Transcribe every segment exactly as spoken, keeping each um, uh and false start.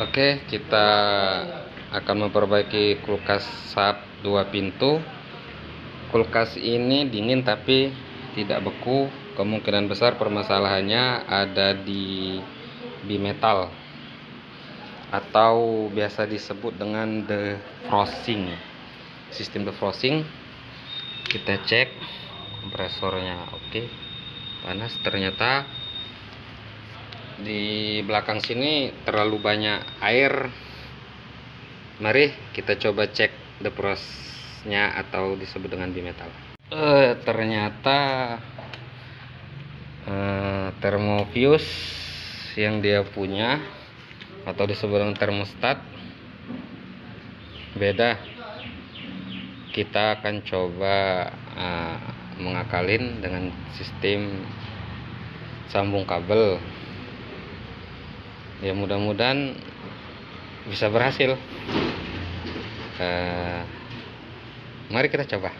Oke, kita akan memperbaiki kulkas Sharp dua pintu. Kulkas ini dingin tapi tidak beku. Kemungkinan besar permasalahannya ada di bimetal atau biasa disebut dengan defrosing. Sistem defrosing. Kita cek kompresornya. Oke, panas ternyata. Di belakang sini terlalu banyak air. Mari kita coba cek defrostnya atau disebut dengan bimetal. Eh, ternyata eh, thermofuse yang dia punya atau disebut dengan thermostat beda. Kita akan coba eh, mengakalin dengan sistem sambung kabel. Ya, mudah-mudahan bisa berhasil. Eh, mari kita coba.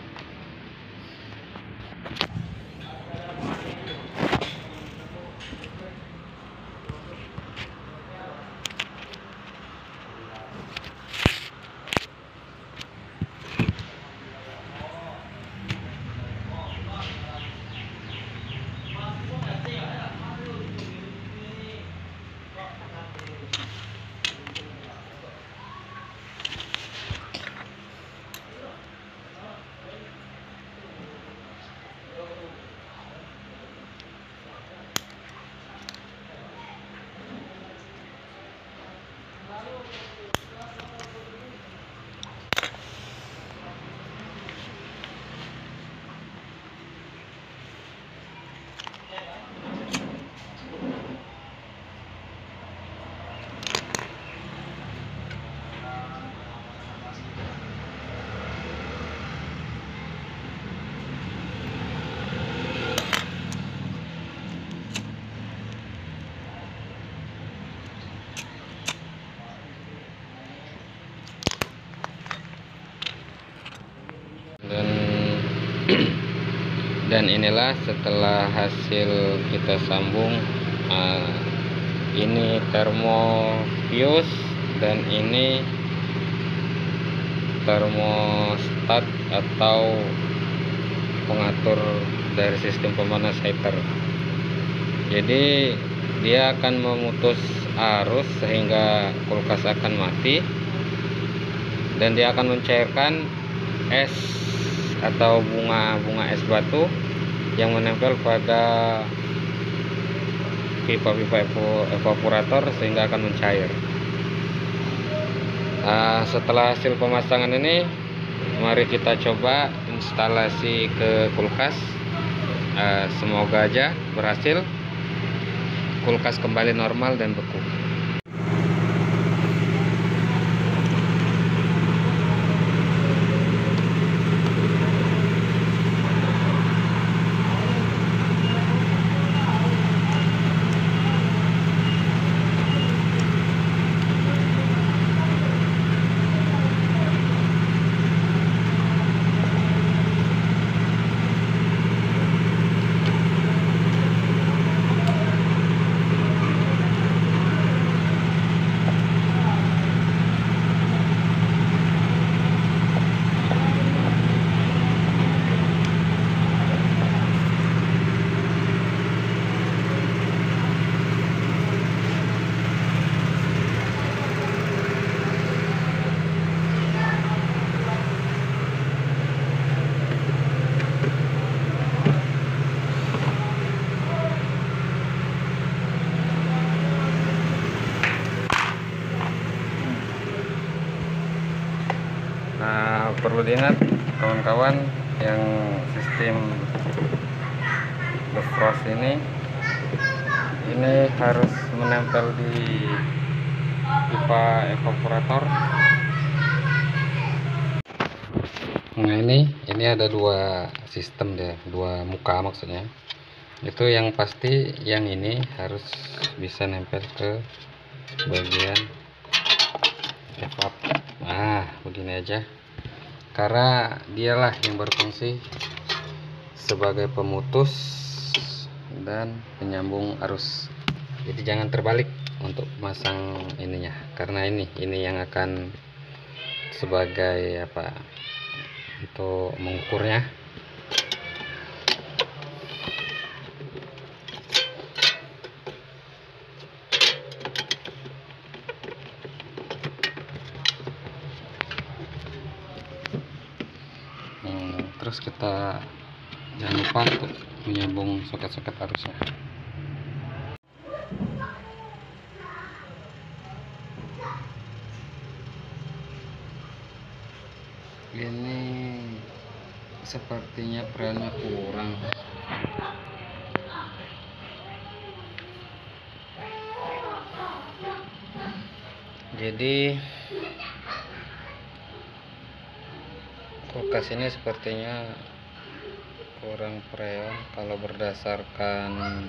Dan inilah setelah hasil kita sambung, uh, ini thermofuse dan ini thermostat atau pengatur dari sistem pemanas heater. Jadi dia akan memutus arus sehingga kulkas akan mati dan dia akan mencairkan es atau bunga-bunga es batu yang menempel pada pipa-pipa evaporator sehingga akan mencair. Uh, setelah hasil pemasangan ini, mari kita coba instalasi ke kulkas. Uh, semoga aja berhasil, kulkas kembali normal dan beku. Perlu diingat kawan-kawan, yang sistem defrost ini ini harus menempel di pipa evaporator. Nah, ini ini ada dua sistem deh, dua muka maksudnya. Itu yang pasti yang ini harus bisa nempel ke bagian evap. Nah, begini aja. Karena dialah yang berfungsi sebagai pemutus dan penyambung arus. Jadi jangan terbalik. untuk masang ininya, karena ini ini yang akan sebagai apa untuk mengukurnya. Hmm, terus kita jangan lupa untuk menyambung soket-soket arusnya. Ini sepertinya preonnya kurang. Jadi kulkas ini sepertinya kurang preon kalau berdasarkan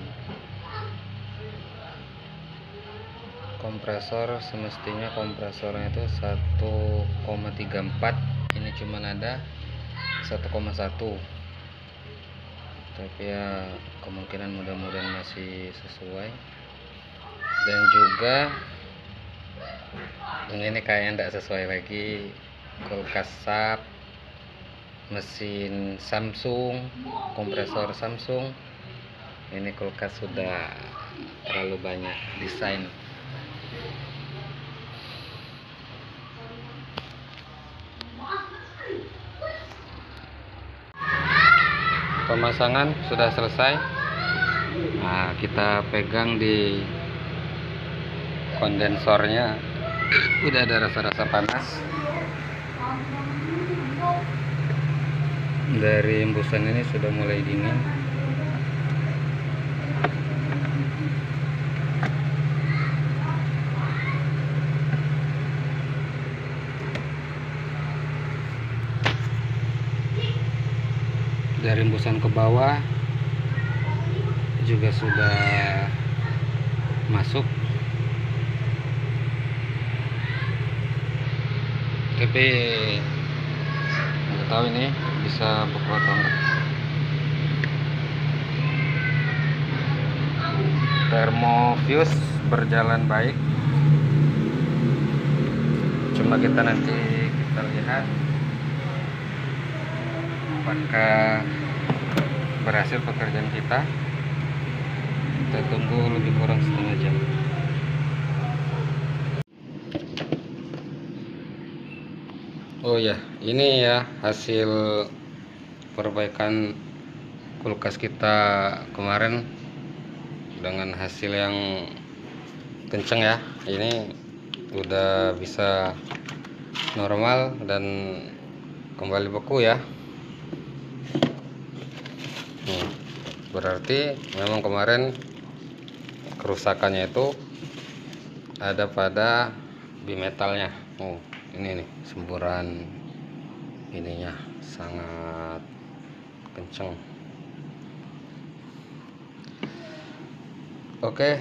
kompresor. Semestinya kompresornya itu satu koma tiga empat, ini cuman ada satu koma satu, tapi ya kemungkinan mudah-mudahan masih sesuai. Dan juga ini kayaknya tidak sesuai lagi, kulkas Sharp, mesin Samsung, kompresor Samsung. Ini kulkas sudah terlalu banyak desain. Pemasangan sudah selesai. Nah, kita pegang di kondensornya, udah ada rasa-rasa panas dari embusan ini, sudah mulai dingin. Dari rembusan ke bawah juga sudah masuk, tapi nggak tahu ini bisa buka atau enggak. Thermofuse berjalan baik, cuma kita nanti kita lihat apakah berhasil pekerjaan kita. Kita tunggu lebih kurang setengah jam. Oh ya, ini ya hasil perbaikan kulkas kita kemarin dengan hasil yang kenceng ya. Ini udah bisa normal dan kembali beku ya. Hmm, berarti memang kemarin kerusakannya itu ada pada bimetalnya. Oh, ini nih semburan ininya sangat kenceng. Oke,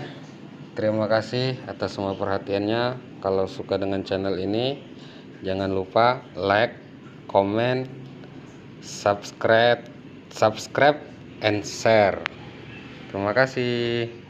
terima kasih atas semua perhatiannya. Kalau suka dengan channel ini, jangan lupa like, comment, subscribe, subscribe and share. Terima kasih.